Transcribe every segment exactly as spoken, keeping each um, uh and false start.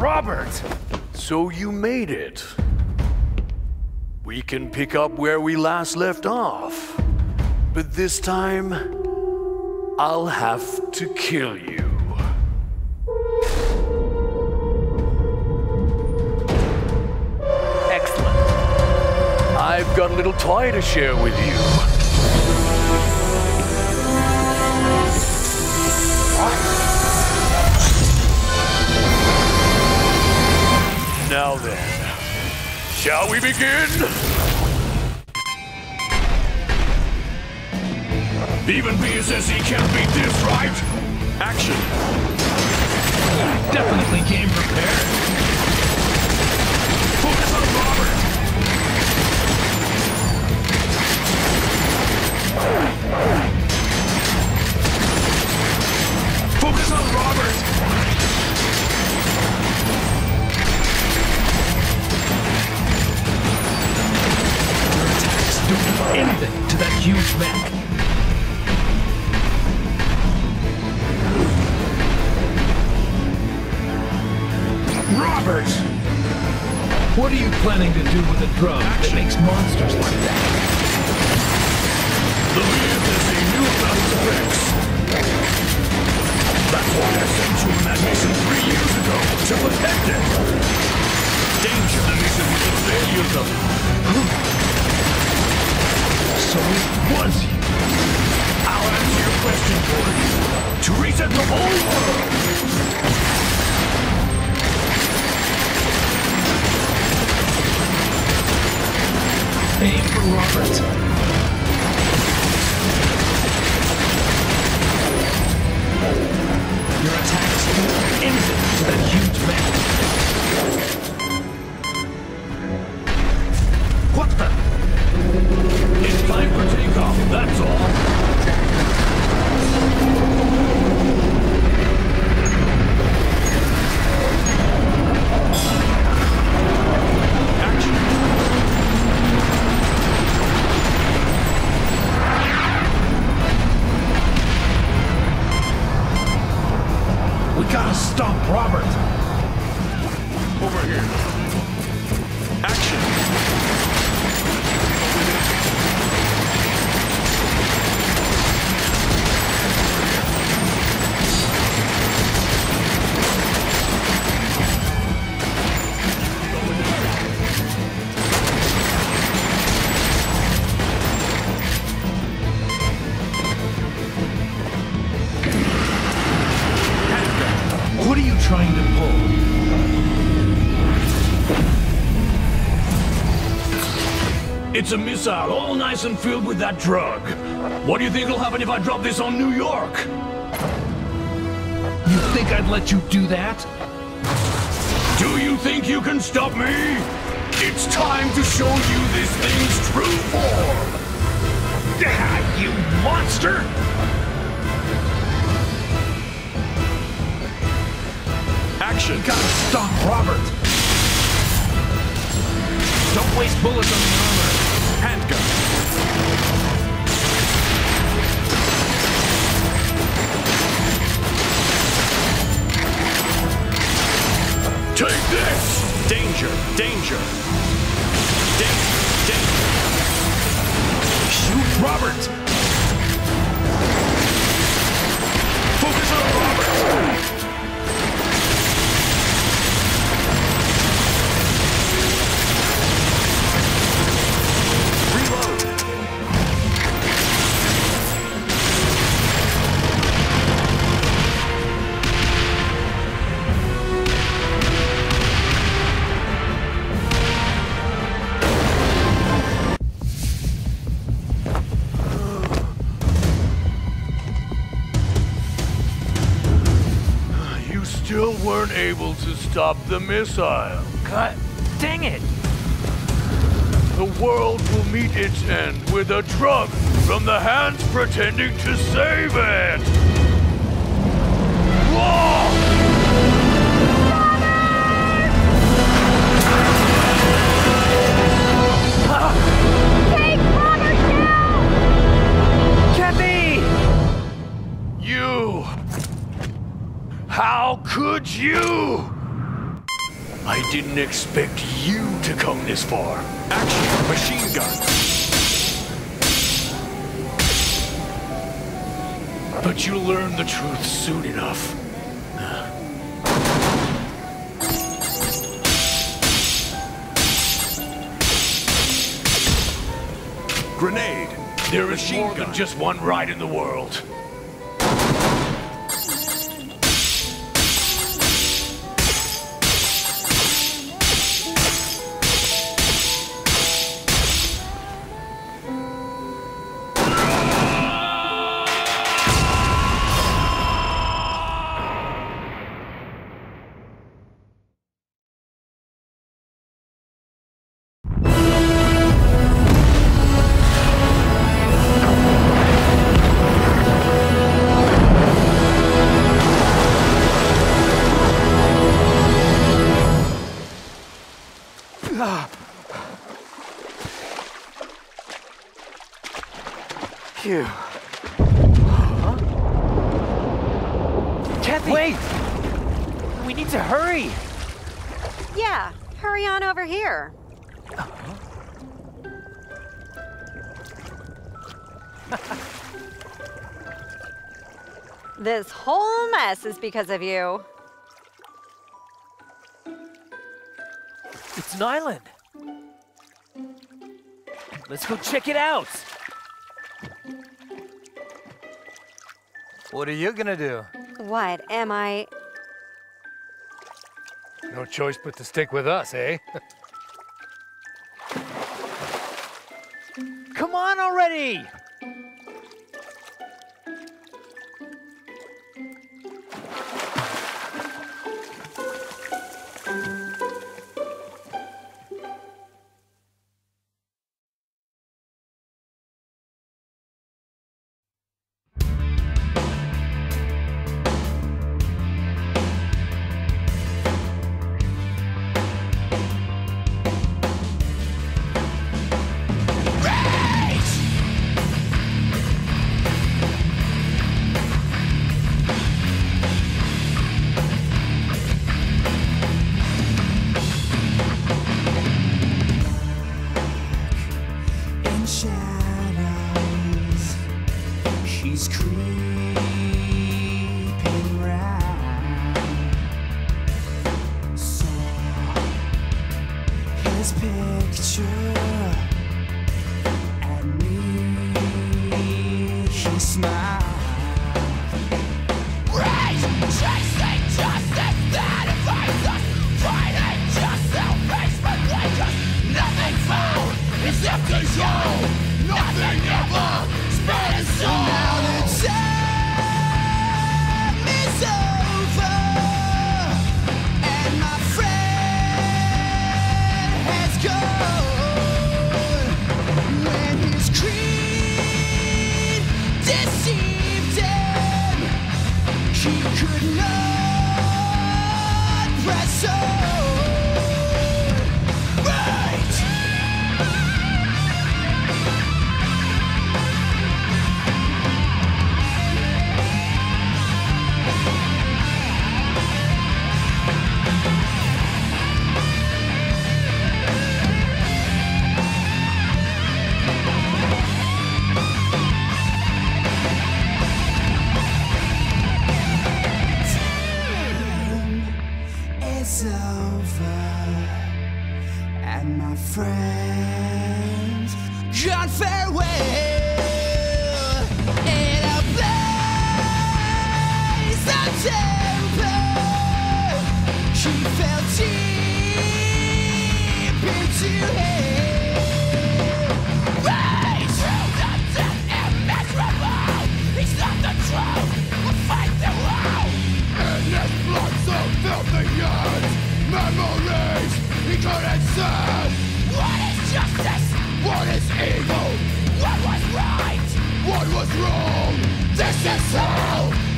Robert! So you made it. We can pick up where we last left off. But this time, I'll have to kill you. Excellent. I've got a little toy to share with you. What? Now then. Shall we begin? Even Peter says he can't beat this, right? Action! Definitely came prepared. Focus on Robert! Focus on Robert! Don't do anything to that huge man. Robert! What are you planning to do with a drug that makes monsters like that? The leader is a new about the Rex. That's why I sent you in that mission three years ago to protect it. Danger the mission with the failures of it. So it was you. I'll answer your question for you. To reset the whole world. Aim for Robert. Your attacks do anything to that huge man. What the? It's time for takeoff, that's all. Action. We gotta stop Robert. Over here. Action. Trying to pull. It's a missile, all nice and filled with that drug. What do you think will happen if I drop this on New York? You think I'd let you do that? Do you think you can stop me? It's time to show you this thing's true form! You monster! Action! You gotta stop Robert! Don't waste bullets on the armor! Handgun! Take this! Danger! Danger! Danger! Danger! Shoot Robert! Focus on Robert! Still weren't able to stop the missile. God dang it! The world will meet its end with a drug from the hands pretending to save it! Whoa! How could you? I didn't expect you to come this far. Action, machine gun. But you learned the truth soon enough. Grenade. There is more than just one ride in the world. You. Huh? Kathy! Wait! We need to hurry! Yeah, hurry on over here. Uh-huh. This whole mess is because of you. It's an island. Let's go check it out. What are you gonna do? What am I? No choice but to stick with us, eh? Come on already!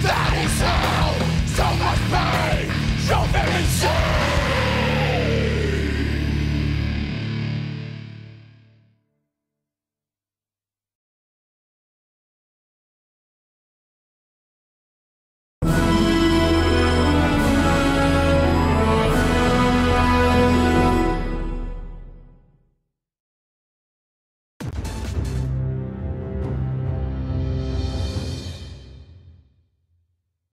That is how, so much pain, so very soon.